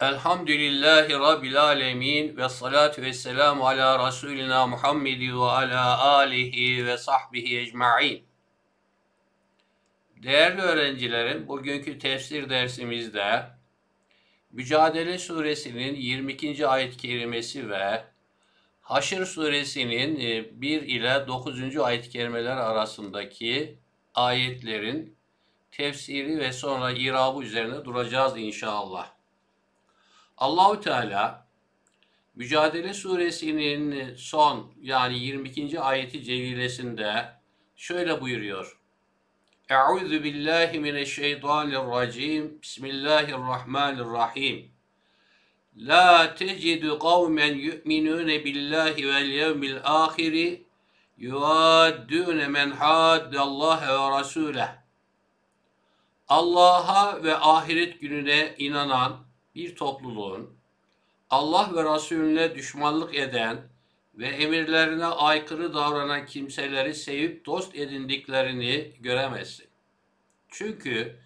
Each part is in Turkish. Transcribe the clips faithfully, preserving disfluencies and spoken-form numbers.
Elhamdülillahi Rabbil alemin ve salatu ve selamu ala Resulina Muhammedi ve ala alihi ve sahbihi ecma'in. Değerli öğrencilerim, bugünkü tefsir dersimizde Mücadele suresinin yirmi ikinci ayet-i kerimesi ve Haşr suresinin bir ile dokuzuncu ayet-i kerimeler arasındaki ayetlerin tefsiri ve sonra irabı üzerine duracağız inşallah. Allah-u Teala Mücadele suresinin son yani yirmi ikinci ayeti celilesinde şöyle buyuruyor. Eûzu billahi mineşşeytanirracim. Bismillahirrahmanirrahim. La tecidu kavmen yu'minune billahi vel yevmil ahiri yuaddune men haddallaha ve rasuleh. Allah'a ve ahiret gününe inanan bir topluluğun Allah ve Resulüne düşmanlık eden ve emirlerine aykırı davranan kimseleri sevip dost edindiklerini göremezsin. Çünkü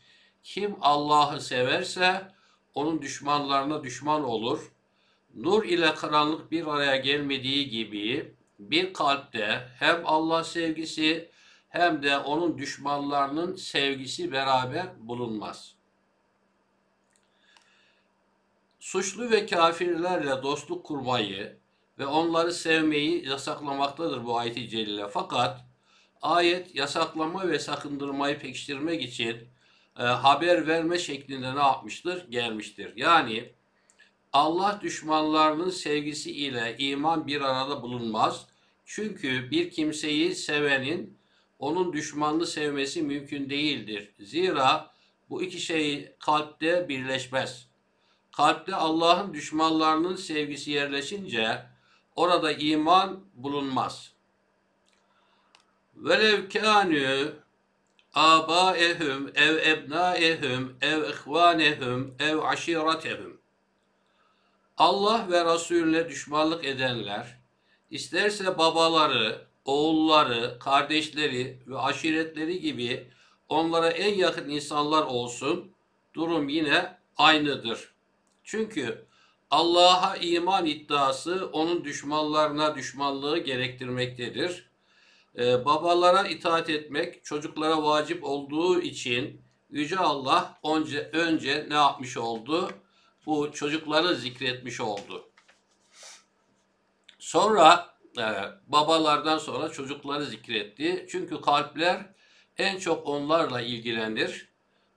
kim Allah'ı severse onun düşmanlarına düşman olur. Nur ile karanlık bir araya gelmediği gibi bir kalpte hem Allah sevgisi hem de onun düşmanlarının sevgisi beraber bulunmaz. Suçlu ve kafirlerle dostluk kurmayı ve onları sevmeyi yasaklamaktadır bu ayet-i celile. Fakat ayet yasaklama ve sakındırmayı pekiştirmek için e, haber verme şeklinde ne yapmıştır? Gelmiştir. Yani Allah düşmanlarının sevgisi ile iman bir arada bulunmaz. Çünkü bir kimseyi sevenin onun düşmanını sevmesi mümkün değildir. Zira bu iki şey kalpte birleşmez. Kalpte Allah'ın düşmanlarının sevgisi yerleşince orada iman bulunmaz. Velev kânû âbâehum ev ebnâehum ev ihvânehum ev aşiretehum. Allah ve Resulüne düşmanlık edenler isterse babaları, oğulları, kardeşleri ve aşiretleri gibi onlara en yakın insanlar olsun, durum yine aynıdır. Çünkü Allah'a iman iddiası onun düşmanlarına düşmanlığı gerektirmektedir. Ee, babalara itaat etmek çocuklara vacip olduğu için Yüce Allah önce, önce ne yapmış oldu? Bu çocukları zikretmiş oldu. Sonra e, babalardan sonra çocukları zikretti. Çünkü kalpler en çok onlarla ilgilenir.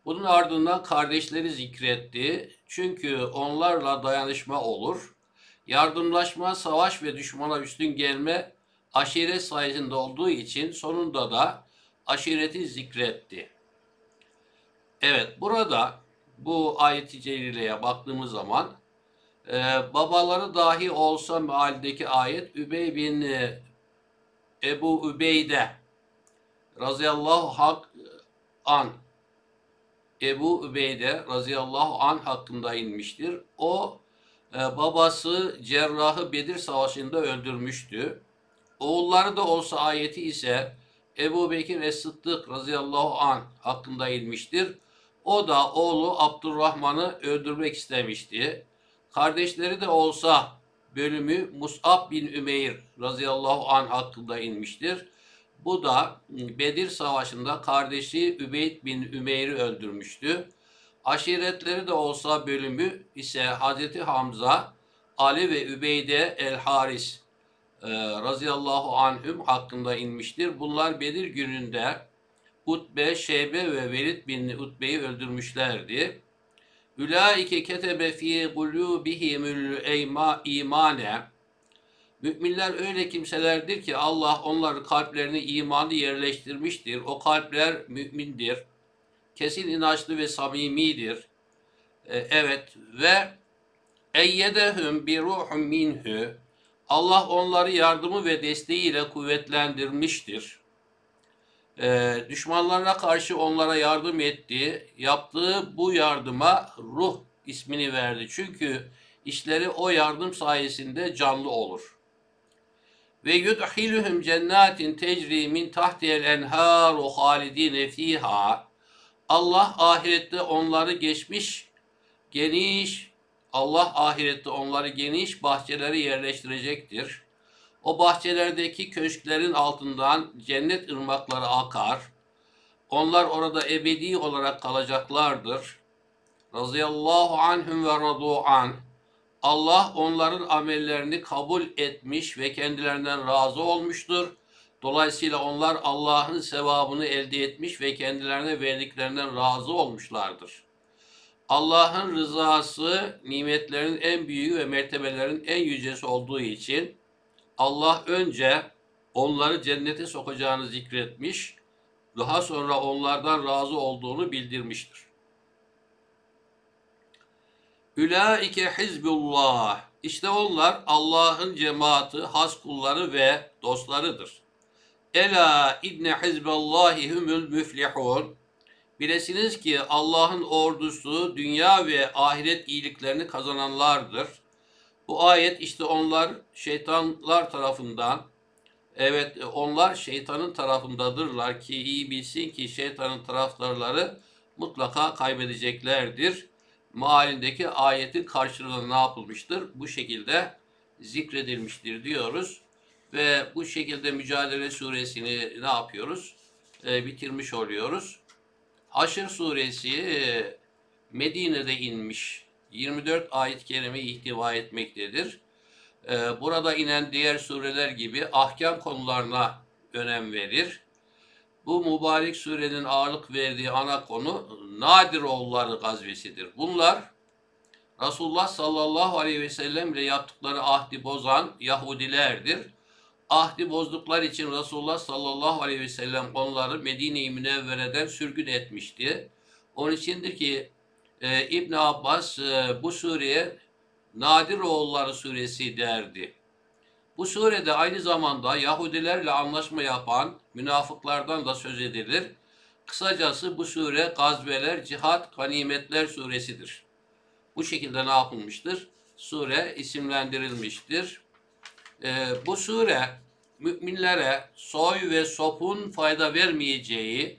Bunun ardından kardeşleri zikretti. Çünkü onlarla dayanışma olur. Yardımlaşma, savaş ve düşmana üstün gelme aşiret sayesinde olduğu için sonunda da aşireti zikretti. Evet, burada bu ayet-i celileye baktığımız zaman e, babaları dahi olsa mealindeki ayet Übey bin e, Ebu Ubeyde radıyallahu anh Ebu Ubeyde radıyallahu anh hakkında inmiştir. O e, babası Cerrah'ı Bedir Savaşı'nda öldürmüştü. Oğulları da olsa ayeti ise Ebu Bekir Es-Sıddık radıyallahu anh hakkında inmiştir. O da oğlu Abdurrahman'ı öldürmek istemişti. Kardeşleri de olsa bölümü Mus'ab bin Ümeyr radıyallahu anh hakkında inmiştir. Bu da Bedir Savaşı'nda kardeşi Übey bin Ümeyr'i öldürmüştü. Aşiretleri de olsa bölümü ise Hazreti Hamza, Ali ve Übeyde el-Haris e, radıyallahu anhüm hakkında inmiştir. Bunlar Bedir gününde Utbe, Şeybe ve Velid bin Utbe'yi öldürmüşlerdi. Ülâike ketebe fî kulûbihimül imâne. Müminler öyle kimselerdir ki Allah onların kalplerini imanı yerleştirmiştir. O kalpler mümindir. Kesin inançlı ve samimidir. Ee, evet ve eyyedehum bi ruhum minhu. Allah onları yardımı ve desteğiyle kuvvetlendirmiştir. Ee, düşmanlarına karşı onlara yardım etti. Yaptığı bu yardıma ruh ismini verdi. Çünkü işleri o yardım sayesinde canlı olur. Ve yudhiluhum cennetin tecri min tahtiha'l enharu halidin fiha. Allah ahirette onları geçmiş geniş Allah ahirette onları geniş bahçelere yerleştirecektir. O bahçelerdeki köşklerin altından cennet ırmakları akar. Onlar orada ebedi olarak kalacaklardır. Razıyallahu anhum ve radu an. Allah onların amellerini kabul etmiş ve kendilerinden razı olmuştur. Dolayısıyla onlar Allah'ın sevabını elde etmiş ve kendilerine verdiklerinden razı olmuşlardır. Allah'ın rızası nimetlerin en büyüğü ve mertebelerin en yücesi olduğu için Allah önce onları cennete sokacağını zikretmiş, daha sonra onlardan razı olduğunu bildirmiştir. Ulaike hizbullah. İşte onlar Allah'ın cemaati, has kulları ve dostlarıdır. Ela ibne hizballahi humul müflihun. Bilesiniz ki Allah'ın ordusu dünya ve ahiret iyiliklerini kazananlardır. Bu ayet işte onlar şeytanlar tarafından, evet onlar şeytanın tarafındadırlar ki iyi bilsin ki şeytanın taraftarları mutlaka kaybedeceklerdir. Mealindeki ayetin karşılığı ne yapılmıştır? Bu şekilde zikredilmiştir diyoruz. Ve bu şekilde Mücadele suresini ne yapıyoruz? E, bitirmiş oluyoruz. Haşr suresi e, Medine'de inmiş. yirmi dört ayet-i kerime ihtiva etmektedir. E, burada inen diğer sureler gibi ahkam konularına önem verir. Bu mübarek surenin ağırlık verdiği ana konu Nadiroğulları gazvesidir. Bunlar Resulullah sallallahu aleyhi ve sellem ile yaptıkları ahdi bozan Yahudilerdir. Ahdi bozdukları için Resulullah sallallahu aleyhi ve sellem onları Medine-i Münevvere'den sürgün etmişti. Onun içindir ki e, İbn Abbas e, bu sureye Nadiroğulları suresi derdi. Bu surede aynı zamanda Yahudilerle anlaşma yapan münafıklardan da söz edilir. Kısacası bu sure gazveler, cihat, ganimetler suresidir. Bu şekilde ne yapılmıştır? Sure isimlendirilmiştir. Ee, bu sure müminlere soy ve sopun fayda vermeyeceği,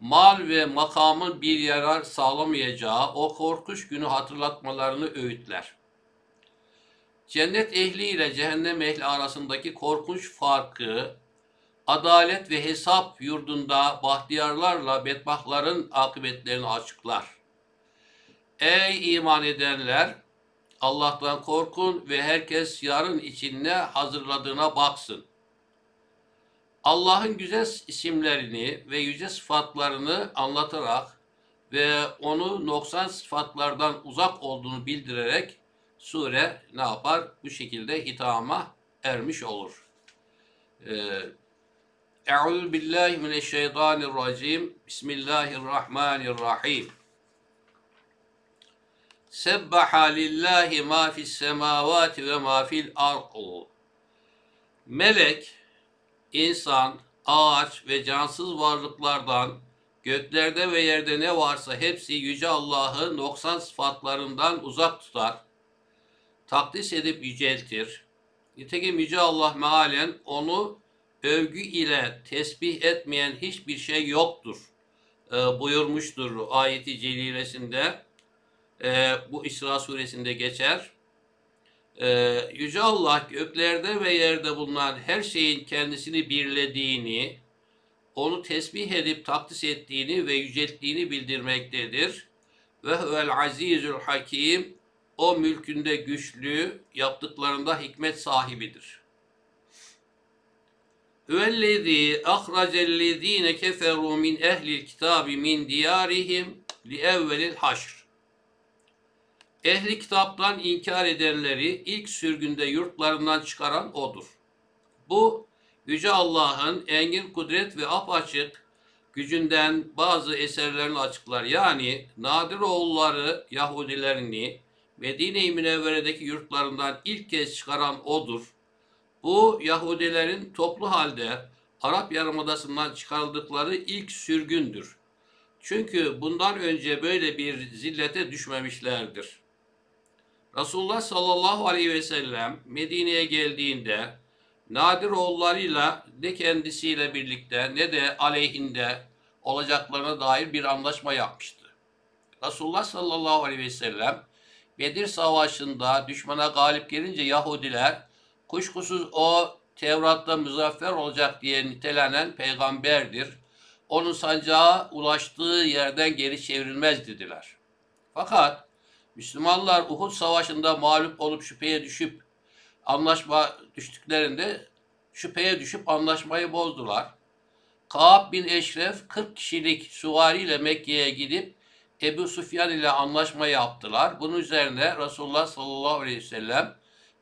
mal ve makamın bir yarar sağlamayacağı o korkunç günü hatırlatmalarını öğütler. Cennet ehli ile cehennem ehli arasındaki korkunç farkı, adalet ve hesap yurdunda bahtiyarlarla bedbahtların akıbetlerini açıklar. Ey iman edenler! Allah'tan korkun ve herkes yarın için ne hazırladığına baksın. Allah'ın güzel isimlerini ve yüce sıfatlarını anlatarak ve onu noksan sıfatlardan uzak olduğunu bildirerek sure ne yapar? Bu şekilde hitama ermiş olur. Euzubillahimineşşeytanirracim. Bismillahirrahmanirrahim. Sebbaha lillahi ma fis semavati ve ma fil ardu. Melek, insan, ağaç ve cansız varlıklardan, göklerde ve yerde ne varsa hepsi Yüce Allah'ı noksan sıfatlarından uzak tutar, takdis edip yüceltir. Nitekim Yüce Allah mealen onu övgü ile tesbih etmeyen hiçbir şey yoktur e, buyurmuştur ayeti celilesinde. Ee, bu İsra suresinde geçer. Ee, Yüce Allah göklerde ve yerde bulunan her şeyin kendisini birlediğini, onu tesbih edip takdis ettiğini ve yücelttiğini bildirmektedir. Ve huvel azizül hakim, o mülkünde güçlü, yaptıklarında hikmet sahibidir. Huvellezî ahracellezîne keferû min ehlil kitâbi min diyârihim li evvelil haşr. Ehli kitaptan inkar edenleri ilk sürgünde yurtlarından çıkaran O'dur. Bu, Yüce Allah'ın engin kudret ve apaçık gücünden bazı eserlerini açıklar. Yani Nadiroğulları Yahudilerini Medine-i Münevvere'deki yurtlarından ilk kez çıkaran O'dur. Bu, Yahudilerin toplu halde Arap Yarımadası'ndan çıkarıldıkları ilk sürgündür. Çünkü bundan önce böyle bir zillete düşmemişlerdir. Resulullah sallallahu aleyhi ve sellem Medine'ye geldiğinde Nadiroğullarıyla ne kendisiyle birlikte ne de aleyhinde olacaklarına dair bir anlaşma yapmıştı. Resulullah sallallahu aleyhi ve sellem Bedir Savaşı'nda düşmana galip gelince Yahudiler kuşkusuz o Tevrat'ta muzaffer olacak diye nitelenen peygamberdir. Onun sancağı ulaştığı yerden geri çevrilmez dediler. Fakat Müslümanlar Uhud Savaşı'nda mağlup olup şüpheye düşüp anlaşma düştüklerinde şüpheye düşüp anlaşmayı bozdular. Ka'ab bin Eşref kırk kişilik süvariyle Mekke'ye gidip Ebu Sufyan ile anlaşma yaptılar. Bunun üzerine Resulullah sallallahu aleyhi ve sellem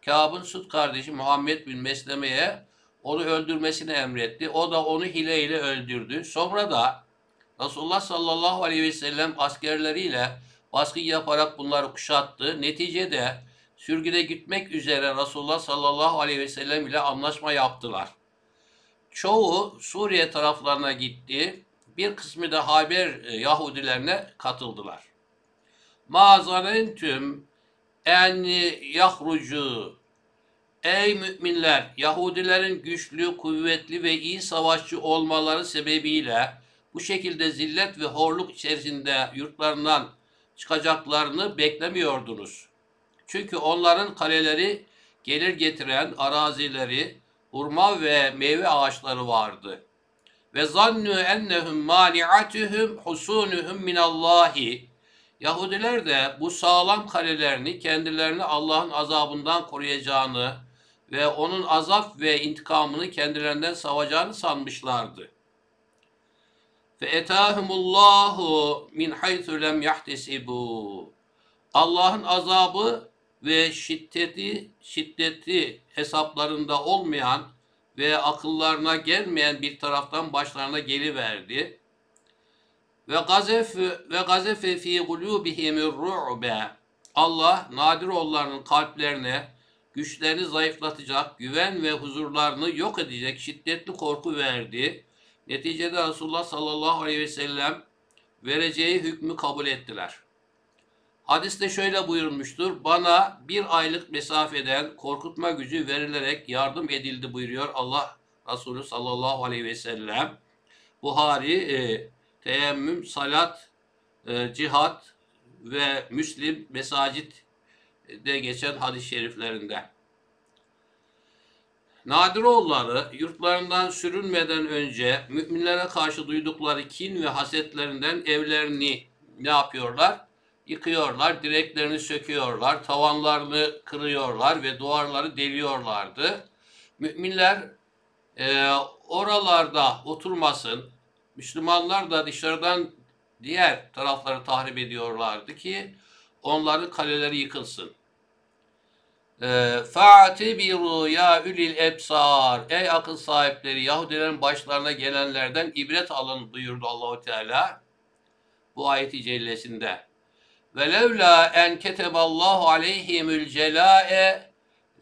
Ka'ab'ın süt kardeşi Muhammed bin Mesleme'ye onu öldürmesini emretti. O da onu hileyle öldürdü. Sonra da Resulullah sallallahu aleyhi ve sellem askerleriyle baskı yaparak bunları kuşattı. Neticede sürgüne gitmek üzere Resulullah sallallahu aleyhi ve sellem ile anlaşma yaptılar. Çoğu Suriye taraflarına gitti. Bir kısmı da Haber Yahudilerine katıldılar. Ma'azanın tüm en yahrucu. Ey müminler! Yahudilerin güçlü, kuvvetli ve iyi savaşçı olmaları sebebiyle bu şekilde zillet ve horluk içerisinde yurtlarından çıkacaklarını beklemiyordunuz. Çünkü onların kaleleri, gelir getiren arazileri, hurma ve meyve ağaçları vardı. Ve zannu ennehum mani'atuhum husunuhum minallahi. Yahudiler de bu sağlam kalelerini kendilerini Allah'ın azabından koruyacağını ve onun azap ve intikamını kendilerinden savacağını sanmışlardı. Fe etahumullahu min haythu lem yahtesibu. Allah'ın azabı ve şiddeti şiddeti hesaplarında olmayan ve akıllarına gelmeyen bir taraftan başlarına geliverdi. Ve gazef ve gazefe fi kulubihimur ru'be. Allah Nadiroğullarının kalplerine güçlerini zayıflatacak, güven ve huzurlarını yok edecek şiddetli korku verdi. Neticede Resulullah sallallahu aleyhi ve sellem vereceği hükmü kabul ettiler. Hadiste şöyle buyurmuştur. Bana bir aylık mesafeden korkutma gücü verilerek yardım edildi buyuruyor Allah Resulü sallallahu aleyhi ve sellem. Buhari, e, Teyemmüm, Salat, e, Cihat ve Müslim Mesacit'de geçen hadis-i şeriflerinde. Nadiroğulları yurtlarından sürünmeden önce müminlere karşı duydukları kin ve hasetlerinden evlerini ne yapıyorlar? Yıkıyorlar, direklerini söküyorlar, tavanlarını kırıyorlar ve duvarları deliyorlardı. Müminler e, oralarda oturmasın, Müslümanlar da dışarıdan diğer tarafları tahrip ediyorlardı ki onların kaleleri yıkılsın. فَاَعْتِبِرُوا يَا اُلِي الْاَبْصَارِ Ey akıl sahipleri, Yahudilerin başlarına gelenlerden ibret alın buyurdu Allahu Teala bu ayeti cellesinde. وَلَوْلَا اَنْ كَتَبَ اللّٰهُ عَلَيْهِمُ الْجَلَاءَ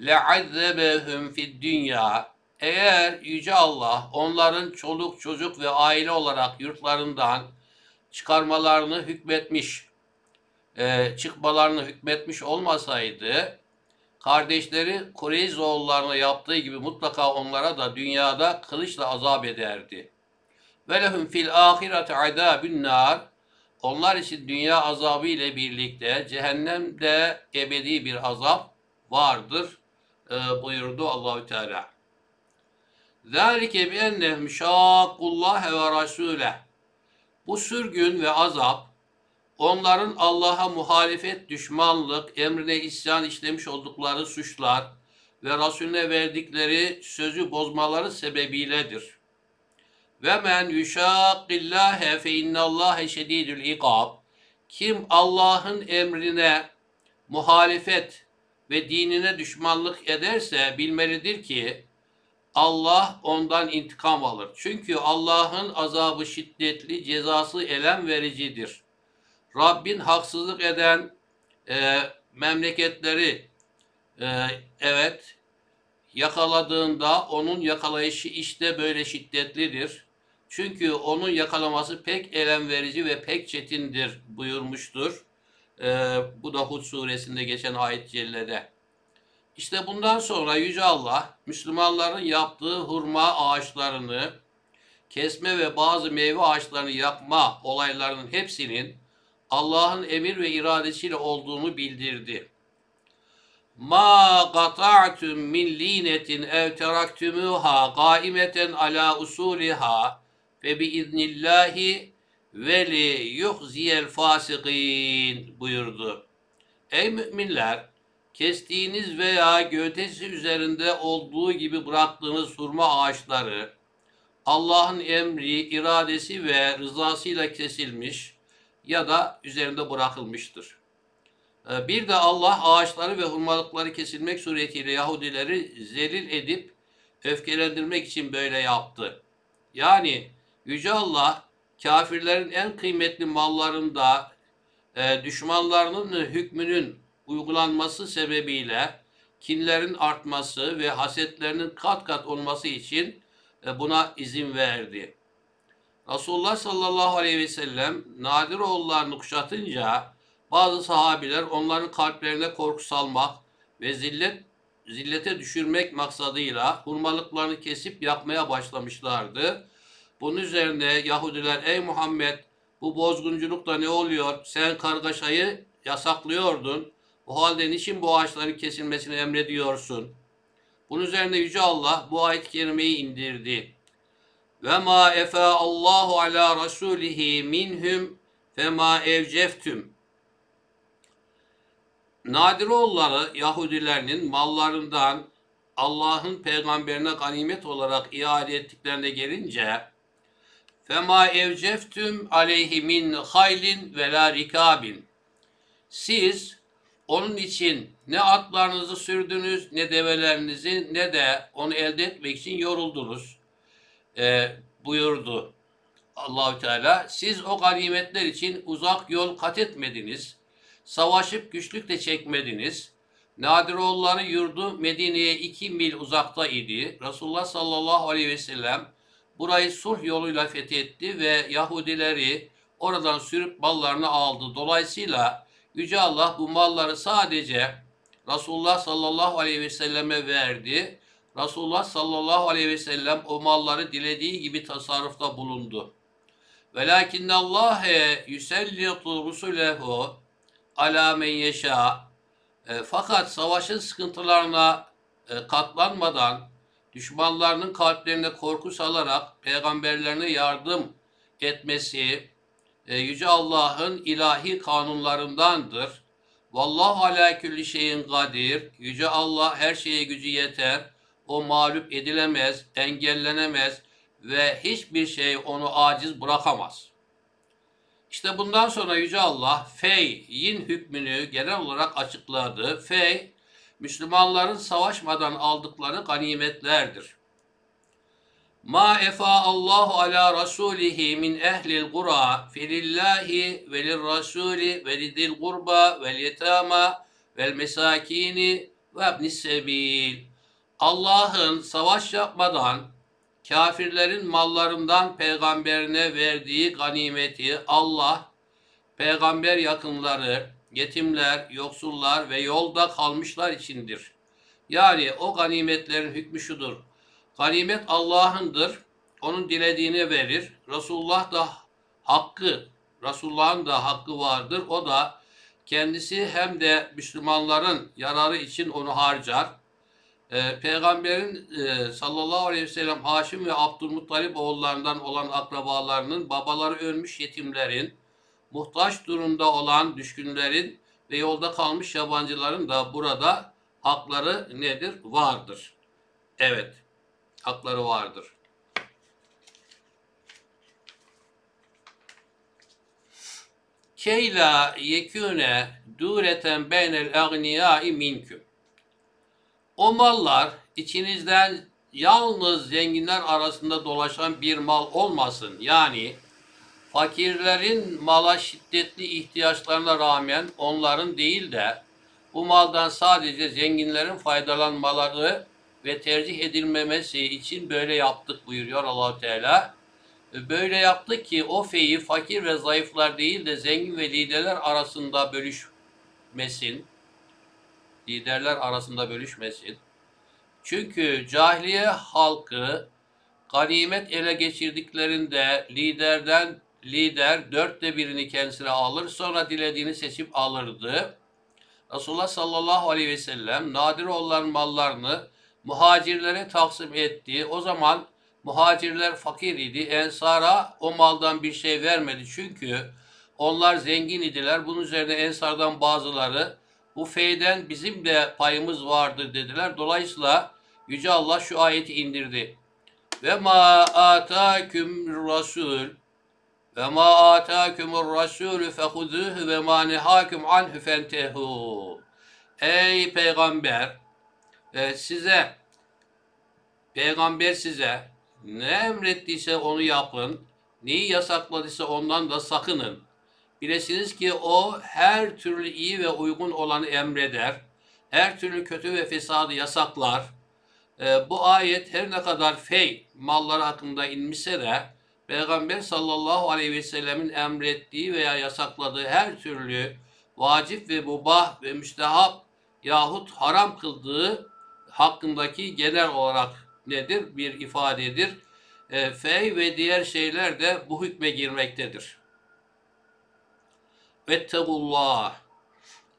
لَعَذَّبَهُمْ فِي الدُّنْيَا Eğer Yüce Allah onların çoluk çocuk ve aile olarak yurtlarından çıkarmalarını hükmetmiş, e, çıkmalarını hükmetmiş olmasaydı, kardeşleri Kureyzoğullarına yaptığı gibi mutlaka onlara da dünyada kılıçla azap ederdi. وَلَهُمْ فِي الْآخِرَةِ عَذَابُ النَّارِ Onlar için dünya azabı ile birlikte cehennemde ebedi bir azap vardır e, buyurdu Allahü Teala. Zalike bi ennehum şakkullaha ve rasuleh. Bu sürgün ve azap onların Allah'a muhalefet, düşmanlık, emrine isyan işlemiş oldukları suçlar ve Resulüne verdikleri sözü bozmaları sebebiyledir. Ve men yuşakillahe fe innallâhe şedîdül ikâb. Kim Allah'ın emrine muhalefet ve dinine düşmanlık ederse bilmelidir ki Allah ondan intikam alır. Çünkü Allah'ın azabı şiddetli, cezası elem vericidir. Rabbin haksızlık eden e, memleketleri e, evet yakaladığında onun yakalayışı işte böyle şiddetlidir. Çünkü onun yakalaması pek elem verici ve pek çetindir buyurmuştur. Ee, bu da Hud suresinde geçen ayet-i cellede. İşte bundan sonra Yüce Allah Müslümanların yaptığı hurma ağaçlarını kesme ve bazı meyve ağaçlarını yakma olaylarının hepsinin Allah'ın emir ve iradesiyle olduğunu bildirdi. Ma qata'tum min linetin ev teraktumuha qaimeten ala usuliha ve bi iznillahi ve li yuhziyel fasikin buyurdu. Ey müminler, kestiğiniz veya gövdesi üzerinde olduğu gibi bıraktığınız hurma ağaçları Allah'ın emri, iradesi ve rızasıyla kesilmiş ya da üzerinde bırakılmıştır. Bir de Allah ağaçları ve hurmalıkları kesilmek suretiyle Yahudileri zelil edip öfkelendirmek için böyle yaptı. Yani Yüce Allah kafirlerin en kıymetli mallarında düşmanlarının hükmünün uygulanması sebebiyle kinlerin artması ve hasetlerinin kat kat olması için buna izin verdi. Resulullah sallallahu aleyhi ve sellem Nadiroğullarını kuşatınca bazı sahabiler onların kalplerine korku salmak ve zillet, zillete düşürmek maksadıyla hurmalıklarını kesip yakmaya başlamışlardı. Bunun üzerine Yahudiler, ey Muhammed, bu bozgunculukta ne oluyor? Sen kargaşayı yasaklıyordun. O halde niçin bu ağaçların kesilmesini emrediyorsun? Bunun üzerine Yüce Allah bu ayet-i kerimeyi indirdi. Ve ma efa Allahu ala rasulihi minhum fe ma evceftum. Nadiroğulları Yahudilerinin mallarından Allah'ın peygamberine ganimet olarak iade ettiklerine gelince fe ma evceftum aleyhi min haylin ve la rikabin. Siz onun için ne atlarınızı sürdünüz, ne develerinizi, ne de onu elde etmek için yoruldunuz e, buyurdu Allahü Teala. Siz o ganimetler için uzak yol kat etmediniz, savaşıp güçlük de çekmediniz. Nadiroğulları yurdu Medine'ye iki mil uzakta idi. Resulullah sallallahu aleyhi ve sellem burayı sulh yoluyla fethetti ve Yahudileri oradan sürüp mallarını aldı. Dolayısıyla Yüce Allah bu malları sadece Resulullah sallallahu aleyhi ve selleme verdi. Resulullah sallallahu aleyhi ve sellem o malları dilediği gibi tasarrufta bulundu. وَلَاكِنَّ اللّٰهَ يُسَلِّطُ رُسُلَهُ عَلَى مَنْ يَشَاءُ. Fakat savaşın sıkıntılarına katlanmadan, düşmanlarının kalplerine korku salarak peygamberlerine yardım etmesi Yüce Allah'ın ilahi kanunlarındandır. Vallahu ala külli şeyin kadir. Yüce Allah her şeye gücü yeter. O mağlup edilemez, engellenemez ve hiçbir şey onu aciz bırakamaz. İşte bundan sonra Yüce Allah Fey'in hükmünü genel olarak açıkladı. Fey, Müslümanların savaşmadan aldıkları ganimetlerdir. Ma efa Allahu ala rasulihi min ehlil qura filillahi velir rasuli velidil qurba vel yetama vel mesakini ve ibnis sebil. Allah'ın savaş yapmadan kafirlerin mallarından peygamberine verdiği ganimeti Allah, peygamber yakınları, yetimler, yoksullar ve yolda kalmışlar içindir. Yani o ganimetlerin hükmü şudur: ganimet Allah'ındır, onun dilediğini verir. Resulullah da hakkı, Resulullah'ın da hakkı vardır. O da kendisi hem de Müslümanların yararı için onu harcar. Ee, Peygamberin e, sallallahu aleyhi ve sellem Haşim ve Abdülmuttalib oğullarından olan akrabalarının, babaları ölmüş yetimlerin, muhtaç durumda olan düşkünlerin ve yolda kalmış yabancıların da burada hakları nedir? Vardır. Evet. Hakları vardır. Keyla yekune dureten beynel agniyai minküm. O mallar içinizden yalnız zenginler arasında dolaşan bir mal olmasın. Yani fakirlerin mala şiddetli ihtiyaçlarına rağmen onların değil de bu maldan sadece zenginlerin faydalanmaları ve tercih edilmemesi için böyle yaptık buyuruyor Allah-u Teala. Böyle yaptık ki o feyi fakir ve zayıflar değil de zengin ve liderler arasında bölüşmesin. Liderler arasında bölüşmesin. Çünkü cahiliye halkı ganimet ele geçirdiklerinde liderden lider dörtte birini kendisine alır, sonra dilediğini seçip alırdı. Resulullah sallallahu aleyhi ve sellem Nadiroğulların mallarını muhacirlere taksim etti. O zaman muhacirler fakir idi. Ensara o maldan bir şey vermedi. Çünkü onlar zengin idiler. Bunun üzerine Ensar'dan bazıları bu feyden bizim de payımız vardır dediler. Dolayısıyla Yüce Allah şu ayeti indirdi. Ve ma atâküm rasul ve ma atâkümür rasulü fehuzuhu ve ma nehâküm anhu fentehû. Ey peygamber, e, size peygamber size ne emrettiyse onu yapın, neyi yasakladıysa ondan da sakının. Bilesiniz ki o her türlü iyi ve uygun olanı emreder, her türlü kötü ve fesadı yasaklar. E, bu ayet her ne kadar fey malları hakkında inmişse de Peygamber sallallahu aleyhi ve sellemin emrettiği veya yasakladığı her türlü vacip ve mubah ve müstehap yahut haram kıldığı hakkındaki genel olarak nedir? Bir ifadedir. E, fey ve diğer şeyler de bu hükme girmektedir. Vettegullah.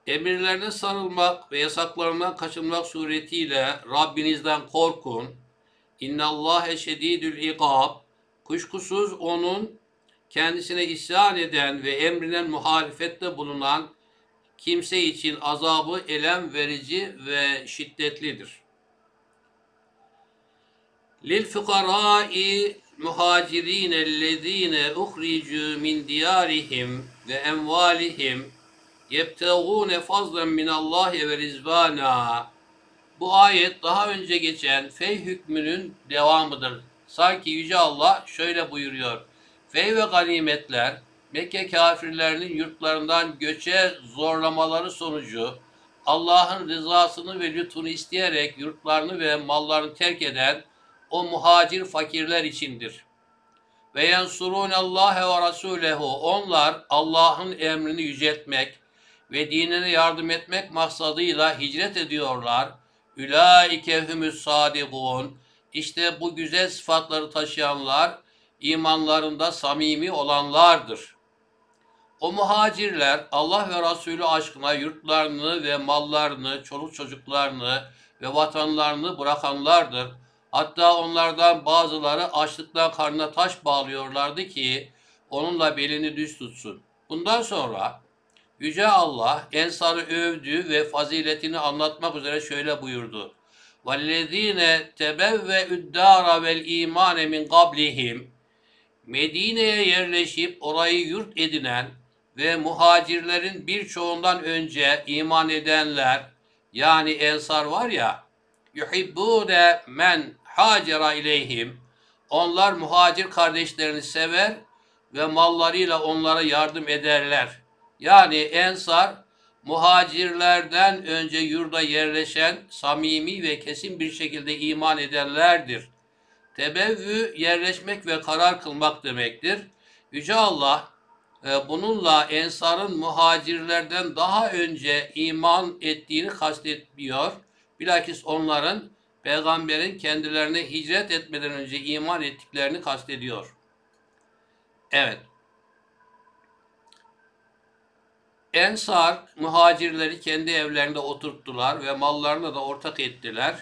Emirlerine sarılmak ve yasaklarından kaçınmak suretiyle Rabbinizden korkun. İnnallâhe şedîdül ikâb. Kuşkusuz onun kendisine isyan eden ve emrine muhalefette bulunan kimse için azabı elem verici ve şiddetlidir. Lil fukarâi muhacirînellezîne uhricû min diyârihim ve emvâlihim yebtegûne fazlen minallâhi ve rizvâna. Bu ayet daha önce geçen fey hükmünün devamıdır. Sanki Yüce Allah şöyle buyuruyor. Fey ve ganimetler Mekke kafirlerinin yurtlarından göçe zorlamaları sonucu Allah'ın rızasını ve lütfunu isteyerek yurtlarını ve mallarını terk eden o muhacir fakirler içindir. Ve yensurûne Allâhe ve rasûlehu. Onlar Allah'ın emrini yüceltmek ve dinine yardım etmek maksadıyla hicret ediyorlar. Ülâike hümüs sâdigûn. İşte bu güzel sıfatları taşıyanlar, imanlarında samimi olanlardır. O muhacirler Allah ve Resulü aşkına yurtlarını ve mallarını, çoluk çocuklarını ve vatanlarını bırakanlardır. Hatta onlardan bazıları açlıktan karnına taş bağlıyorlardı ki onunla belini düz tutsun. Bundan sonra Yüce Allah Ensar'ı övdü ve faziletini anlatmak üzere şöyle buyurdu. وَالَّذ۪ينَ تَبَوَّعُ الدَّارَ وَالْا۪يمَانَ مِنْ قَبْلِهِمْ. Medine'ye yerleşip orayı yurt edinen ve muhacirlerin birçoğundan önce iman edenler, yani ensar var ya, يُحِبُّونَ مَنْ حَاجَرَ اِلَيْهِمْ. Onlar muhacir kardeşlerini sever ve mallarıyla onlara yardım ederler. Yani ensar, muhacirlerden önce yurda yerleşen, samimi ve kesin bir şekilde iman edenlerdir. Tebevvü yerleşmek ve karar kılmak demektir. Yüce Allah e, bununla ensarın muhacirlerden daha önce iman ettiğini kastetmiyor. Bilakis onların peygamberin kendilerine hicret etmeden önce iman ettiklerini kastediyor. Evet. Ensar muhacirleri kendi evlerinde oturttular ve mallarını da ortak ettiler.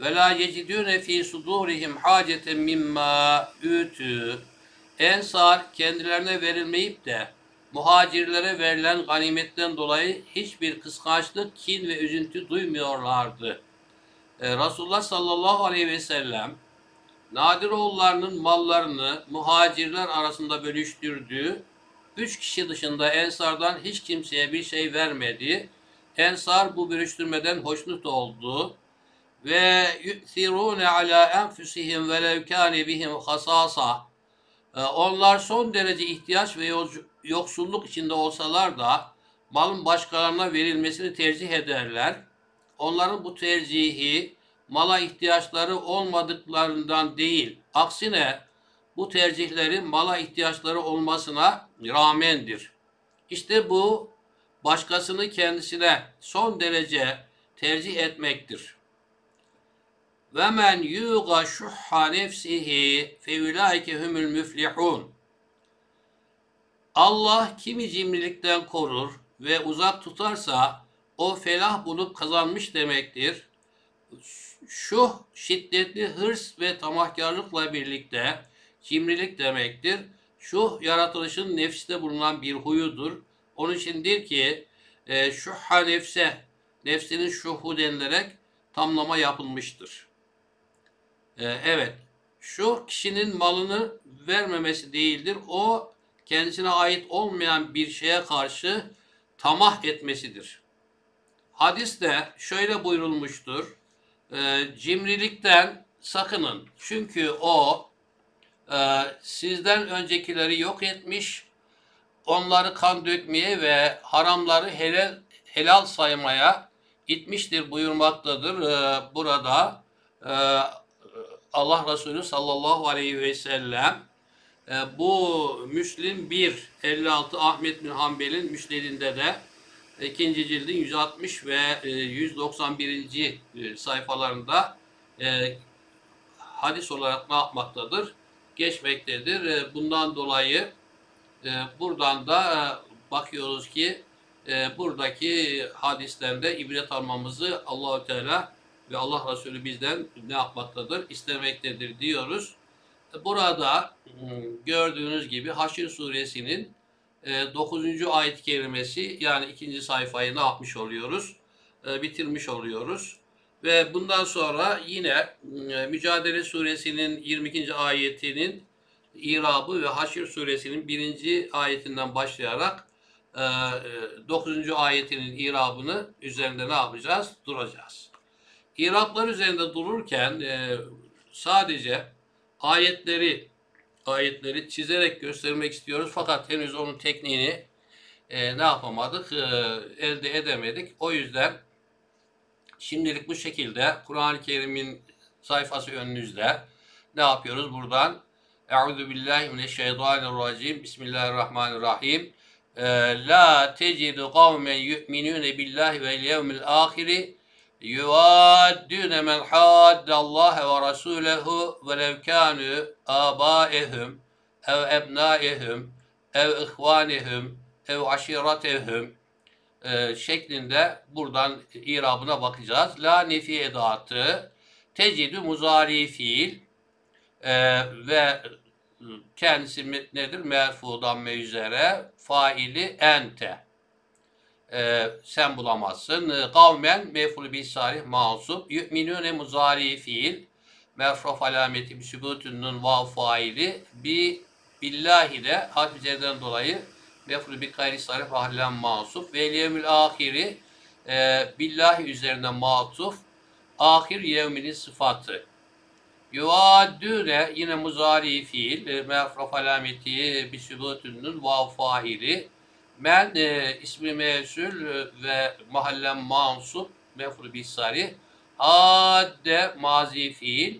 Ve la yecidûne fî sudûrihim hâceten mimmâ ütû. Ensar kendilerine verilmeyip de muhacirlere verilen ganimetten dolayı hiçbir kıskançlık, kin ve üzüntü duymuyorlardı. Ee, Resulullah sallallahu aleyhi ve sellem Nadiroğullarının mallarını muhacirler arasında bölüştürdüğü üç kişi dışında Ensar'dan hiç kimseye bir şey vermedi. Ensar bu bölüştürmeden hoşnut oldu. Ve يُؤْثِرُونَ عَلَى أَنْفُسِهِمْ وَلَوْ كَانَ بِهِمْ خَصَاصَةٌ. Onlar son derece ihtiyaç ve yoksulluk içinde olsalar da malın başkalarına verilmesini tercih ederler. Onların bu tercihi mala ihtiyaçları olmadıklarından değil, aksine bu tercihleri mala ihtiyaçları olmasına rağmendir. İşte bu başkasını kendisine son derece tercih etmektir. Ve men yuga şuhha nefsihi fe ulaike humul muflihun. Allah kimi cimrilikten korur ve uzak tutarsa o felah bulup kazanmış demektir. Şuh şiddetli hırs ve tamahkarlıkla birlikte cimrilik demektir. Şuh yaratılışın nefsinde bulunan bir huyudur. Onun içindir ki e, şuhha nefse, nefsinin şuhu denilerek tamlama yapılmıştır. E, evet, şuh kişinin malını vermemesi değildir. O kendisine ait olmayan bir şeye karşı tamah etmesidir. Hadiste şöyle buyurulmuştur. E, cimrilikten sakının. Çünkü o e, sizden öncekileri yok etmiş, onları kan dökmeye ve haramları helal, helal saymaya itmiştir buyurmaktadır. E, burada e, Allah Resulü sallallahu aleyhi ve sellem e, bu Müslim bir elli altı Ahmet bin Hanbel'in Müsnedinde de İkinci cildin yüz altmış ve yüz doksan birinci sayfalarında hadis olarak ne yapmaktadır? Geçmektedir. Bundan dolayı buradan da bakıyoruz ki buradaki hadisten de ibret almamızı Allahu Teala ve Allah Resulü bizden ne yapmaktadır? İstemektedir diyoruz. Burada gördüğünüz gibi Haşr suresinin dokuzuncu ayet-i kerimesi, yani ikinci sayfayı ne yapmış oluyoruz? Bitirmiş oluyoruz. Ve bundan sonra yine Mücadele suresinin yirmi ikinci ayetinin irabı ve Haşr suresinin birinci ayetinden başlayarak dokuzuncu ayetinin irabını üzerinde ne yapacağız? Duracağız. İrablar üzerinde dururken sadece ayetleri ayetleri çizerek göstermek istiyoruz. Fakat henüz onun tekniğini e, ne yapamadık? E, elde edemedik. O yüzden şimdilik bu şekilde Kur'an-ı Kerim'in sayfası önünüzde. Ne yapıyoruz? Buradan Euzubillahimineşşeytanirracim Bismillahirrahmanirrahim La tecidu kavmen yu'minune billahi vel yevmil ahiri يُوَادُّونَ مَنْ حَادَّ اللّٰهَ وَرَسُولَهُ وَلَوْ كَانُوا آبَائِهِمْ اَوْ اَبْنَائِهِمْ اَوْ اِخْوَانِهِمْ اَوْ عَشِيرَتِهِمْ şeklinde buradan irabına bakacağız. La nefi edatı, tecidü muzari fiil e, ve kendisi nedir? Merfudan me'üzere, faili ente. Ee, sen bulamazsın. Kavmen mef'ulü bi sarih mansup. Yu'minune muzari fiil. Merfuf alameti bi sübutunun vav faili. Bi billahi de harf cerden dolayı mef'ulü bi gayri sarih ahlen mansup. Ve yevmül ahiri e, billahi üzerine matuf. Ahir yevminin sıfatı. Yuaddüne yine muzari fiil. Merfuf alameti bi sübutunun vav faili. Men e, ismi mevsul ve mahallen mansup mef'ulü bi sarih hadde mazi fiil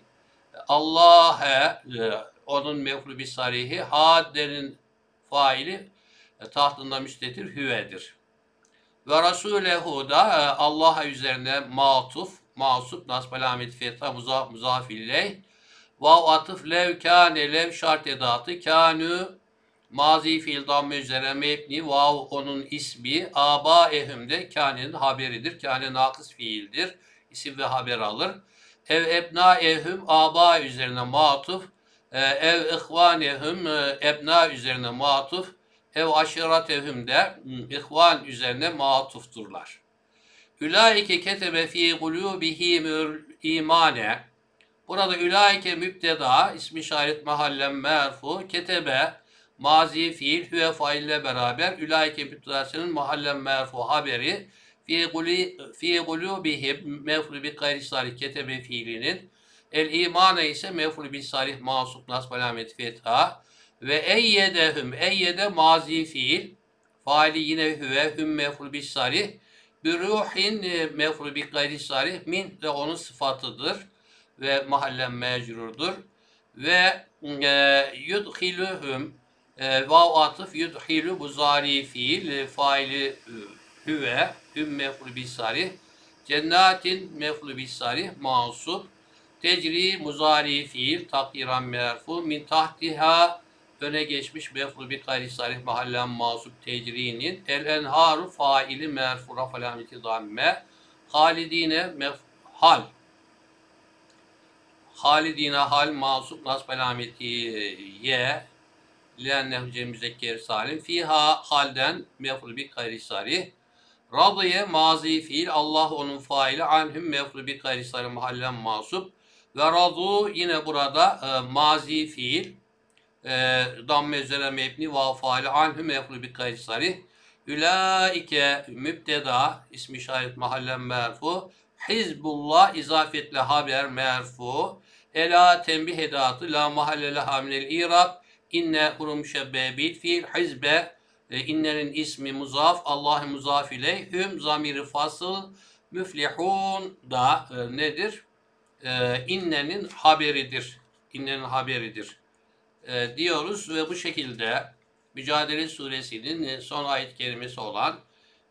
Allah'a e, onun mef'ulü bi sarihi haddenin faili e, tahtında müstetir hüvedir. Ve Rasulehu da e, Allah'a üzerine matuf mansup nasb alamet fetha muzaf muzaf illeh vav atıf lev kâne lev şart edatı kânü mazi fiil damme üzere mebni vav onun ismi aba ehümde kânenin haberidir. Kâne nakıs fiildir. İsim ve haber alır. Ev ebna ehüm aba üzerine matuf. Ev ihvan ehüm ebna üzerine matuf. Ev aşirat ehüm de ihvan üzerine matufturlar. Ülaike ketebe fi gulubihimül imane. Burada ülaike mübteda ismi şarit mahallen merfu ketebe mazi fiil hüve faille beraber ülaike müptedasının mahallen merfu haberi fi gulubihim mef'ulü bi gayri sarih ketebe fiilinin el imane ise mef'ulü bi sarih masuk nasb alameti fetha ve eyyedehüm eyyede mazi fiil faili yine hüve hüm mef'ulü bi sarih bir ruhin mef'ulü bi gayri sarih min de onun sıfatıdır ve mahallen mecrurdur ve yudhilühüm vav atıf yudhilu muzari fiil faili hüve hüm mef'ulü bi sarih cennetin mef'ulü bi sarih mansub tecri muzari fiil takdiran merfu min tahtiha öne geçmiş mefrubi gayri sarih mahallen masub tecrinin el enharu faili merfura falameti damme halidine hal halidine hal masub nasb alameti ye lennehu cemüzekker salim fiha halden mefrubi gayri sarih radiye mazi fiil Allah onun faili anhum mefrubi gayri sarih mahallen masub ve radu yine burada e, mazi fiil e, damme üzere mebni vav faali anhü mef'ulü bi gayri sarih ülaike mübteda ismi şahit mahallen merfu hizbullah izafetle haber merfu ela tembih edatı la mahallele hamilel irab inne hurum şebbe bil fiil hizbe e, innenin ismi muzaf Allah'ı muzaf ileyhüm zamiri fasıl müflihun da e, nedir? Ee, innenin haberidir. İnnenin haberidir. Ee, diyoruz ve bu şekilde Mücadele suresinin son ayet kelimesi olan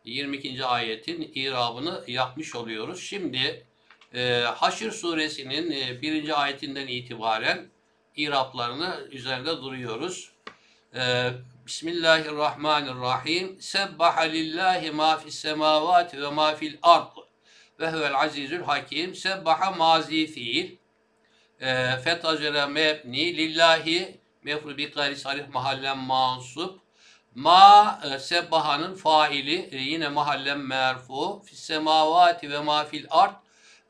yirmi ikinci ayetin irabını yapmış oluyoruz. Şimdi e, Haşr suresinin e, birinci ayetinden itibaren iraplarını üzerinde duruyoruz. E, Bismillahirrahmanirrahim. Sebbaha lillahi ma fis semavati ve ma fil ard. Ve huvel azizül hakim. Sebbaha mazi fiil. E, Fetacere mebni. Lillahi mefru bi gayri sarih mahallen mansub. Ma e, sebbahanın faili. E, yine mahallen merfu. Fissemavati ve ma fil ard.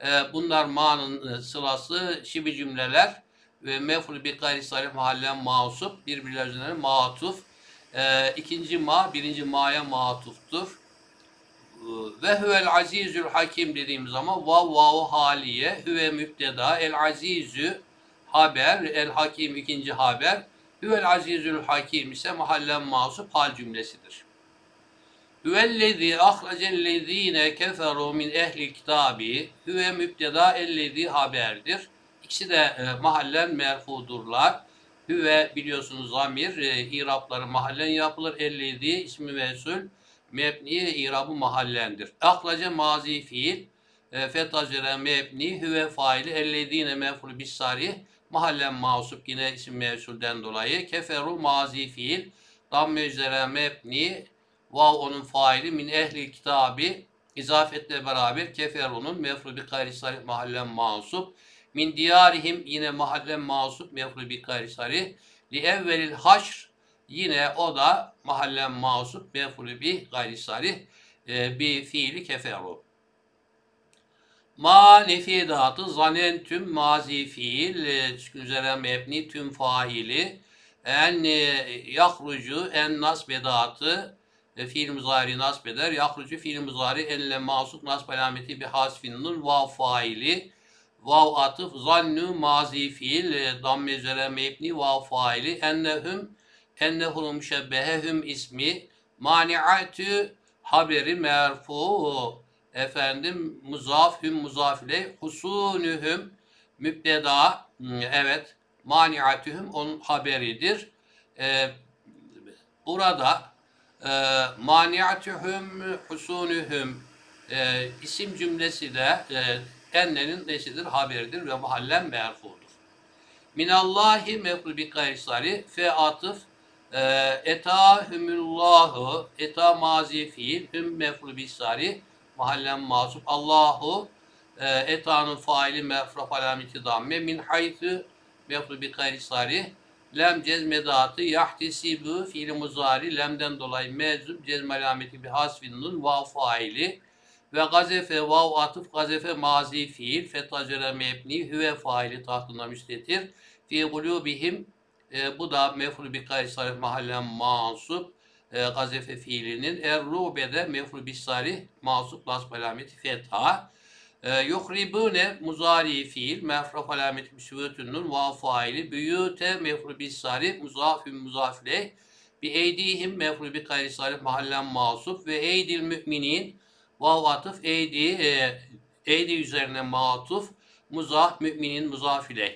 E, bunlar ma'nın e, sırası. Şibi cümleler. Ve mefru bi gayri sarih mahallen mansub. Birbirlerine matuf. E, ikinci ma, birinci ma'ya matuftur. Ve huvel azizül hakim dediğim zaman vav vav haliye huve mübteda el azizü haber el hakim ikinci haber huvel azizül hakim ise mahallen masub hal cümlesidir. Huvellezî ahrecellezîne keferu min ehlil kitabi huve mübteda ellezî haberdir. İkisi de e, mahallen merfudurlar. Huve biliyorsunuz zamir e, irapları mahallen yapılır. Ellezî ismi mevsul mebni irabı mahallendir. Aklaca mazi fiil e, fetacere mebni hüve faili ellezine mef'ul bis sarih mahallen masup yine isim mevsulden dolayı keferu mazi fiil damme üzere mebni vav onun faili min ehli kitabi izafetle beraber keferunun mef'ul bi gayri sarih mahallen masup min diyarihim yine mahallen masup mef'ul bi gayri sarih li evvelil haşr yine o da mahallen masub mef'ulü bi gayri sarih e, bi fiili keferu. Ma nefi edatı zanen tüm mazi fiil e, üzere mebni tüm faili en e, yahrucu en nasb edatı e, fiil muzari nasb eder. Yahrucu fiil muzari enle masub nasb alameti bi hasfin nun vav faili vav atıf zannu mazi fiil e, damme üzere mebni vav faili ennehüm ennehul müşebbehehum ismi mani'atü haberi merfu efendim muzafhum muzafile husunuhum mübteda evet mani'atühum onun haberidir. Ee, burada e, mani'atühum husunuhum e, isim cümlesi de e, ennenin nesidir haberidir ve mahallen merfudur. Minallahi mef'ul bi gayri sarih fe atıf Eta hümüllahu Eta mazi fiil hüm mef'ul bis sarih mahallen masub Allahu Eta'nın faili mef'ul alameti damme min haytü mef'ul bi gayri sarih lem cezmedatı yahtisibu fiil muzari lemden dolayı meczub cezme alameti bi hasfin nun vav faili ve gazefe vav atıf gazefe mazi fiil fetacere mebni hüve faili tahtına müstetir fi gulubihim E, bu da mef'ul bi gayri sarih mahallen mansub e, gazefe fiilinin er-rube'de mef'ul bi sarih mansub nasb alameti fetha e, yuhribune muzari fiil merfu alameti müsvütünün vav faili büyüte mef'ul bi sarih muzafun muzafileh bi eydihim mef'ul bi gayri sarih mahallen mansub ve eydil müminin vav atıf eydi e, eydi üzerine matuf muzaf müminin muzafileh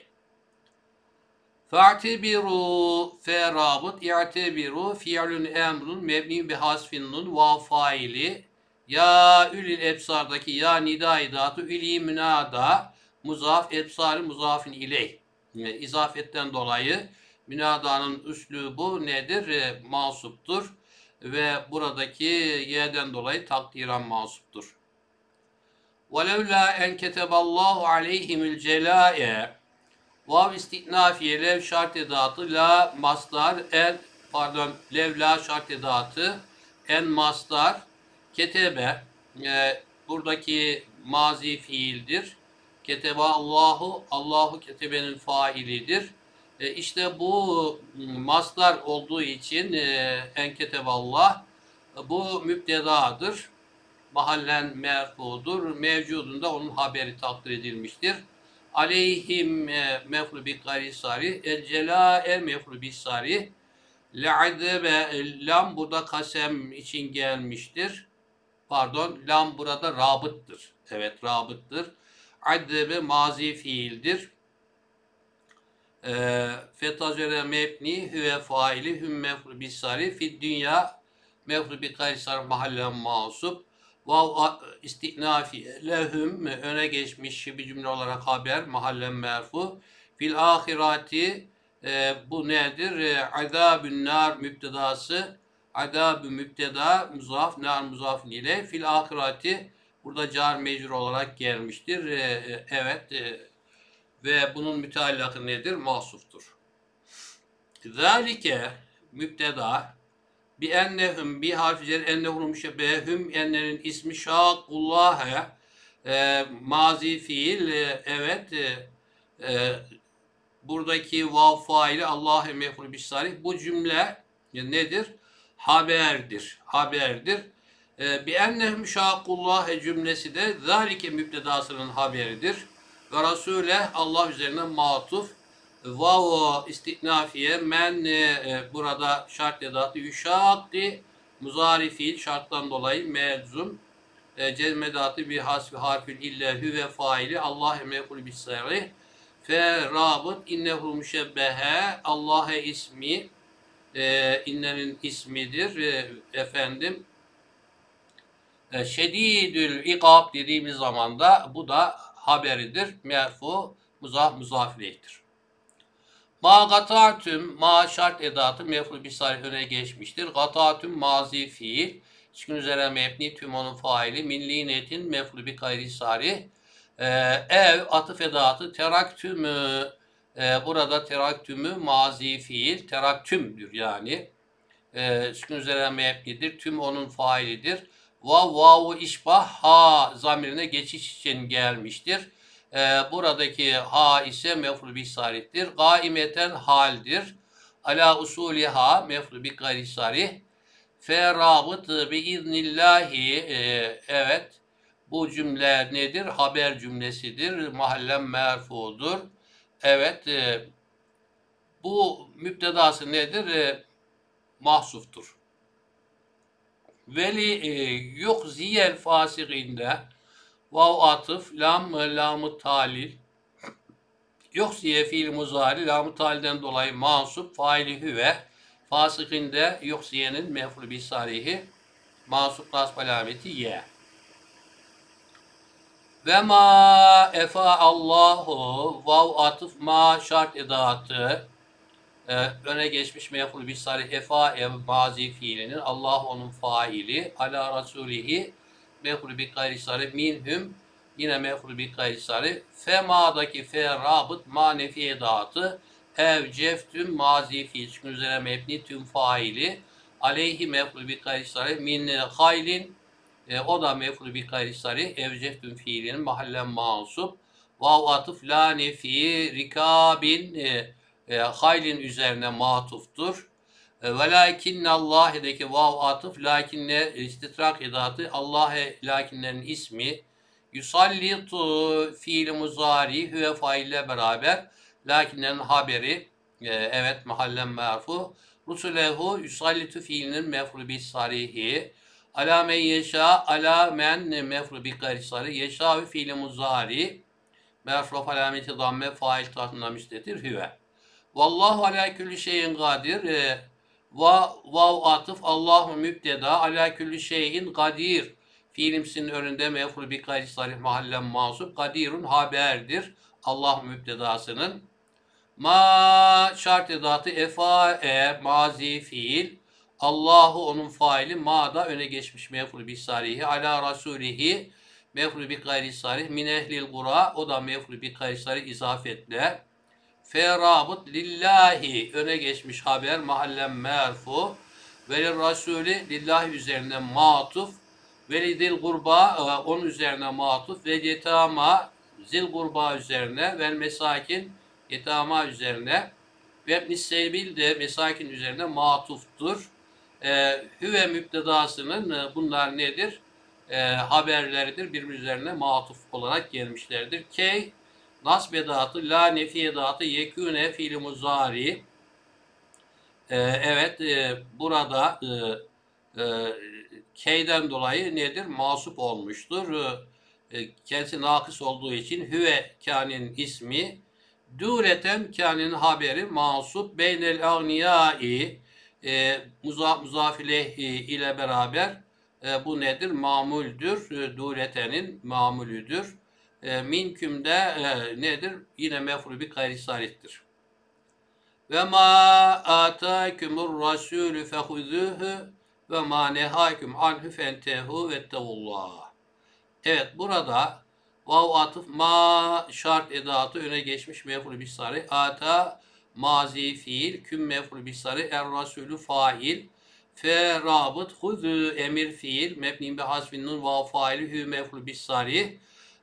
Fa'tebiru fe rabıt i'tebiru fi'lun emrun mebni bi hasfin nun vav faili ya ülil ebsardaki ya nida edatı üli münada muzaf ebsari muzafin ileyh izafetten dolayı münadanın üslubu nedir? E, masuptur ve buradaki y'den dolayı takdiren masuptur. وَلَوْ لَا اَنْ كَتَبَ اللّٰهُ عَلَيْهِمِ الْجَلَاءَ Vav istiknafiye lev şart edatı la mastar el pardon lev la şart edatı en mastar ketebe e, buradaki mazi fiildir. Ketebe Allahu Allahu ketebenin failidir. E, işte bu mastar olduğu için e, en ketebe Allah bu mübtedadır. Mahallen merfudur. Mevcudunda onun haberi takdir edilmiştir. Aleyhim mef'ulü bi gayri sari el celâe mef'ulü bi sari le'adebe lam burada kasem için gelmiştir. Pardon, lam burada rabıttır. Evet, rabıttır. Adebe mazi fiildir. Eee fetazere mebni hüve faili hüm mef'ulü bi sari fi dünya mef'ulü bi gayri sari mahallen ma'sub. Vav istiknafi lehüm öne geçmiş bir cümle olarak haber mahallen merfu. Fil ahirati e, bu nedir? E, Azabün nar müptedası. Azabü müpteda muzaf nar muzafin ile. Fil ahirati burada car mecrur olarak gelmiştir. E, e, evet e, ve bunun müteallakı nedir? Mahsuftur. Zalike müpteda bi ennehum bi harfi cer ennehum müşebbehum ennenin ismi şakullah'e mazi fiil e, evet e, e, buradaki vav faili Allah'e mef'ulü bi's-sarih bu cümle e, nedir? Haberdir. Haberdir. E, bi ennehum şakullah'e cümlesi de zalike mübtedasının haberidir. Ve Rasûle Allah üzerine matuf. Vav istiknafiye men e, burada şart edatı yuşakti muzari fiil şarttan dolayı meczum e, cezmedatı bi hasfi harfil ille hüve faili Allah'e mef'ulü bi's-sarih fe rabıt innehu müşebbehe Allah'a ismi e, innenin ismidir e, efendim e, şedidül ikab dediğimiz zamanda bu da haberidir merfu muzaf muzafileydir. Ma gatatüm, ma şart edatı mef'ulü bi's-sarih öne geçmiştir. Gatatüm mazi fiil. Sükun üzere mebni tüm onun faili. Millinetin mef'ulü bi gayri sarih. Ee, ev atıf edatı teraktümü. Ee, burada teraktümü mazi fiil. Teraktümdür yani. Ee, Sükun üzere mebnidir. Tüm onun failidir. Vav vavu işbah ha zamirine geçiş için gelmiştir. Buradaki ha ise mef'ulü bi's-sarih'tir. Gaimeten haldir. Ala usuliha mef'ulü bi gayri sarih. Fe rabıtı bi iznillahi. Ee, evet. Bu cümle nedir? Haber cümlesidir. Mahallen merfudur. Evet. E, bu müptedası nedir? E, mahsuftur. Veli e, yuhziyel fasikinde vav atıf, lam, lam-ı talil. Yuhsiye fiil muzari, lam-ı talilden dolayı mansup, faili hüve. Fasıkinde yuhsiyenin mef'ulü bi's-sarihi, mansup nasb alameti ye. Ve ma efa Allahu, vav atıf, ma şart edatı. Ee, öne geçmiş mef'ulü bi's-sarih, efa ev mazi fiilinin, Allah onun faili, ala rasulihi, mef'ulü bi gayri sarih minhum yine mef'ulü bi gayri sarih fe ma'daki fe rabıt ma nefi edatı ev ceftüm mazi fiil çünkü üzerine mebni tüm faili aleyhi mef'ulü bi gayri sarih min haylin e, o da mef'ulü bi gayri sarih ev ceftüm fiilinin mahallen mansup vav atıf la nefi rikabin e, e, haylin üzerine matuftur. Velakinne Allah'deki vav atıf lakinne istitrak edatı Allah'a lakinlerin ismi yusallitu fiil muzari hüve faille beraber lakinlerin haberi e, evet mahallen merfu rusulehu yusallitu fiilinin mef'ulü bi's-sarihi ala men yeşâ ala men mef'ulü bi gayri sarih yeşâ fiil muzari merfu alameti damme fail tarafından müstetir hüve vallahu ala külli şeyin kadir e, Va, vav atıf Allahu mübteda ala külli şeyin kadir fiilimsinin önünde mef'ulü bi gayri sarih mahallen mansup kadirun haberdir Allahu mübtedasının Ma şart-ı zatı efae mazi fiil. Allahu onun faili ma'da öne geçmiş mef'ulü bi sarihi ala rasulihi mef'ulü bi gayri sarih min ehlil qura o da mef'ulü bi gayri sarih izafetle. Ferabut lillahi öne geçmiş haber mahallen merfu velil rasuli lillahi üzerine matuf velidil kurba onun üzerine matuf ve yetama zil kurba üzerine vel mesakin yetama üzerine ve ibn-i sebil de mesakin üzerine matuftur. E, hüve müptedasının bunlar nedir? E, haberleridir. Birbirinin üzerine matuf olarak gelmişlerdir. Key nasb edatı, la nefi edatı, yekûne fiil-i muzari. E, evet, e, burada e, e, keyden dolayı nedir? Masup olmuştur. E, kendisi nakıs olduğu için hüve kânin ismi. Dûreten kânin haberi mansup beynel agniyâi e, muzaf muzafileh ile beraber e, bu nedir? Mamuldür. E, Dûretenin mamulüdür. E, minkümde e, nedir? Yine mef'ulü bi gayri sarihtir. Ve mâ âtâkümür rasûlü fehuzûhü ve mâ nehâküm anhü fentehû vettevullâh. Evet, burada vav atıf ma şart edatı öne geçmiş mef'ulü bi sarih ata mazi fiil küm mef'ulü bi sarih er rasulü fail fe rabıt huzü emir fiil mebni bi hasfin nun vav faili hü mef'ulü bi sarih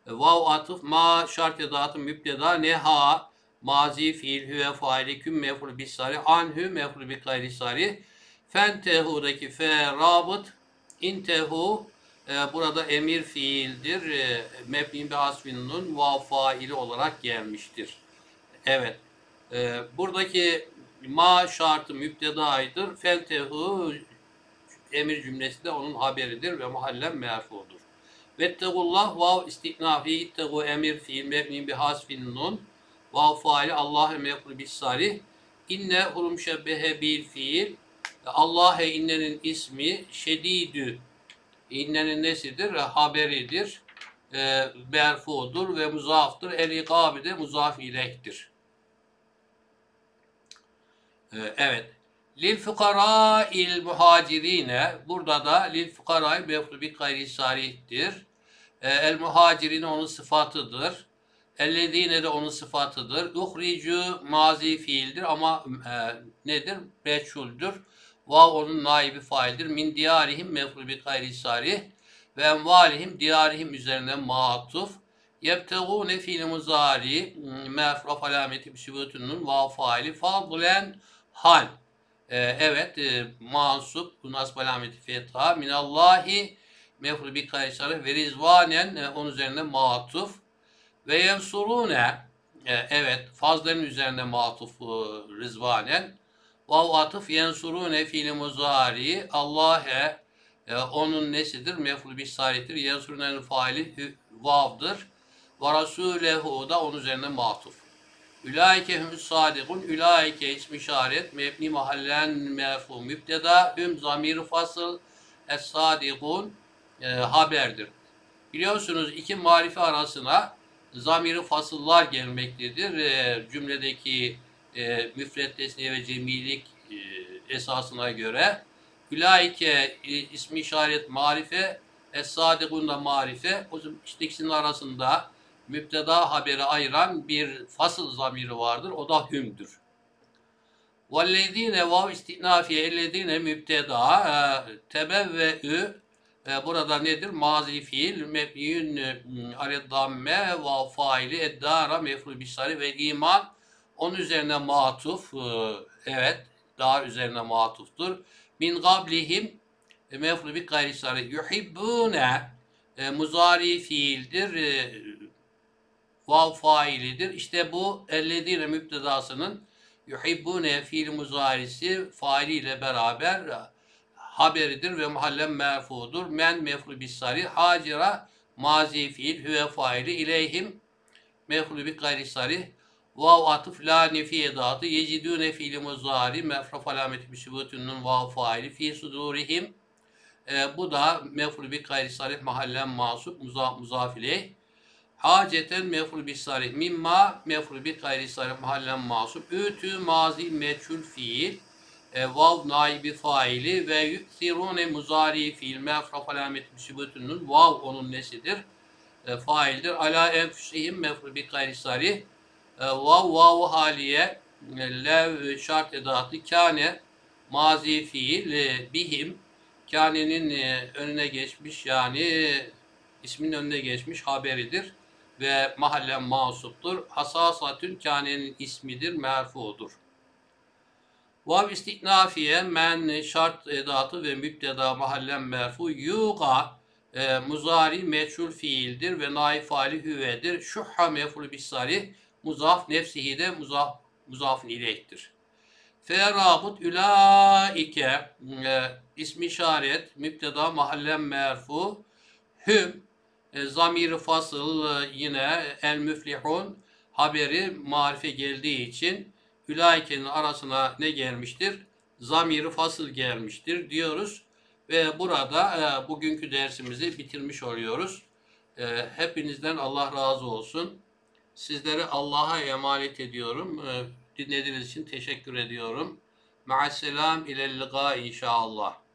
vav atıf ma şart edatı mübteda neha mazi fiil hüve faili küm mef'ulü bi sarih anhü mef'ulü bi gayri sarih fentehudaki fe rabıt intehu burada emir fiildir. Mebni bi hasfin nun vav faili olarak gelmiştir. Evet. Buradaki ma şartı mübtedaidir. Feltehu emir cümlesi de onun haberidir ve mahallen merfudur. Vettegullah vav istiknafi ittegu emir fiil mebni bi hasfin nun vav faili Allah'ı mef'ulü bis sarih inne hulum şebbehe bil fiil Allah'e innenin ismi şedidü İnnenin nesidir? Haberidir. E, berfudur ve muzaftır. El-İkabi de muzaf ilektir. E, evet. Lil-Fukara'il muhacirine burada da Lil-Fukara'il meflubi gayri sarihtir. E, El-Muhacirine onun sıfatıdır. Ellezine de onun sıfatıdır. Uhricu mazi fiildir ama e, nedir? Meçhuldür. Vav onun naibi faildir. Min diyarihim mef'ulü bi gayri sarih ve envalihim diyarihim üzerine matuf. Yebtegûne fiil-i muzari merfuf alameti bi sübutunun vav faili fadlen hal. Ee, evet e, mansup nasb alameti fetha minallahi mef'ulü bi gayri sarih ve rizvanen e, onun üzerine matuf ve yensurune e, evet fazlenin üzerine matuf e, rizvanen vav atıf yensurune fiil-i muzari Allah'e e, onun nesidir? Mef'ulü bi sarihtir. Yensurune'nin faili vav'dır. Ve rasulehu da onun üzerine matuf. Ülaike hümüs sadikun. Ülaike ismi işaret. Mebni mahallen merfu mübteda. Hüm zamir fasıl. Es sadikun e, haberdir. Biliyorsunuz iki marife arasına zamiri fasıllar gelmektedir. E, cümledeki E, müfret tesniye ve cemilik e, esasına göre ülaike e, ismi işaret marife es-sadikun da marife o işte ikisinin arasında mübteda haberi ayıran bir fasıl zamiri vardır. O da hümdür. Vellezine vav istinafiye ellezine mübteda tebevve'ü burada nedir? Mazi fiil mebniyün ale'd-damme vav faili eddara mef'ulü bis-sarih ve iman onun üzerine matuf, evet, dar üzerine matuftur. Min gablihim, mef'ulü bi gayri sarih, yuhibbune, muzari fiildir, vav failidir. İşte bu, ellezine müptedasının, yuhibbune fiil muzarisi, failiyle beraber haberidir ve mahallen merfudur. Men mef'ulü bi sarih, hacira, mazi fiil, hüve faili, ileyhim, mef'ulü bi gayri sarih, vav atıf la nefi edatı yecidûne fiil-i muzari mefruf alameti müsibutünün vav faili fi sudurihim e, bu da mef'ulü bi gayri sarih mahallen masup muzaf muzafileh Haceten mef'ul bi sarih mimma mef'ul bi gayri sarih mahallen masum ütü mazi meçhul fiil e, vav naibi faili ve yüksirune muzari fiil mef'ul alamet müsibetünün vav onun nesidir? E, faildir. Ala enfusihim mef'ul bi gayri sarih e, vav vav haliye e, lev şart edatı kâne mazi fiil e, bihim kânenin e, önüne geçmiş yani e, ismin önüne geçmiş haberidir. Ve mahallen mansuptur. Hasasatün kânenin ismidir, merfudur. Vav istiknafiye men şart edatı ve mübteda mahallen merfu yuga e, muzari meçhul fiildir ve naif faili hüvedir. Şuhha mef'ul bis sarih muzaf nefsihi de muzaf muzafun ileyhtir. Fe rabut ulaike e, ismi işaret mübteda mahallen merfu hüm zamiri fasıl yine el müflihun haberi marife geldiği için ülaikenin arasına ne gelmiştir? Zamiri fasıl gelmiştir diyoruz ve burada e, bugünkü dersimizi bitirmiş oluyoruz. E, hepinizden Allah razı olsun. Sizleri Allah'a emanet ediyorum. E, dinlediğiniz için teşekkür ediyorum. Ma'as selam ilel liqa inşallah.